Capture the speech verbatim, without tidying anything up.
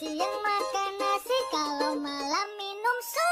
Siang makan nasi, kalau malam minum susu.